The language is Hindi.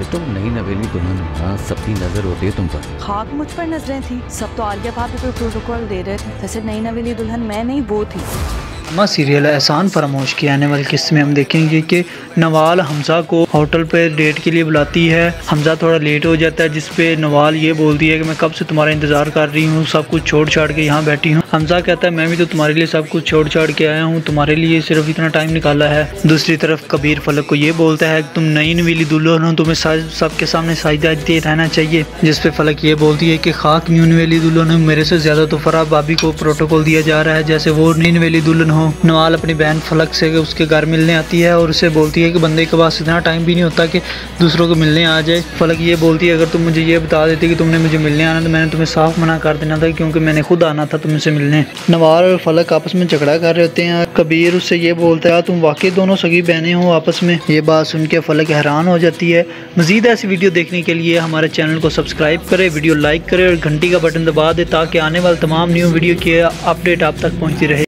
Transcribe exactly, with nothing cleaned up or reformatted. मिस्टर नहीं नवेली दुल्हन हाँ सबकी नजर होती है तुम पर। खाक मुझ पर नजरें थी, सब तो आलिया भाभी को प्रोटोकॉल दे रहे थे। वैसे नई नवेली दुल्हन मैं नहीं वो थी। अम्मा सीरियल एहसान फरामोश की आने वाली किस्त में हम देखेंगे कि नवाल हमजा को होटल पर डेट के लिए बुलाती है। हमजा थोड़ा लेट हो जाता है जिस पे नवाल ये बोलती है कि मैं कब से तुम्हारा इंतजार कर रही हूँ, सब कुछ छोड़ छाड़ के यहाँ बैठी हूँ। हमजा कहता है मैं भी तो तुम्हारे लिए सब कुछ छोड़ छाड़ के आया हूँ, तुम्हारे लिए सिर्फ इतना टाइम निकाला है। दूसरी तरफ कबीर फलक को ये बोलता है तुम नई नवेली दुल्हन हो, तुम्हें सबके सामने साइदा दे रहना चाहिए। जिसपे फलक ये बोलती है कि खाक न्यू नवेली दुल्हन मेरे से ज्यादा तो फराह भाभी को प्रोटोकॉल दिया जा रहा है जैसे वो नई नवेली दुल्हन। नवाल अपनी बहन फलक से उसके घर मिलने आती है और उसे बोलती है कि बंदे के पास इतना टाइम भी नहीं होता कि दूसरों को मिलने आ जाए। फलक ये बोलती है अगर तुम मुझे ये बता देती कि तुमने मुझे मिलने आना तो मैंने तुम्हें साफ मना कर देना था क्योंकि मैंने खुद आना था तुमसे मिलने। नवाल और फलक आपस में झगड़ा कर रहे होते हैं। कबीर उससे ये बोलता है तुम वाकई दोनों सगी बहनें हो आपस में। ये बात सुन के फलक हैरान हो जाती है। मजीद ऐसी वीडियो देखने के लिए हमारे चैनल को सब्सक्राइब करें, वीडियो लाइक करें और घंटी का बटन दबा दें ताकि आने वाली तमाम न्यू वीडियो की अपडेट आप तक पहुँचती रहे।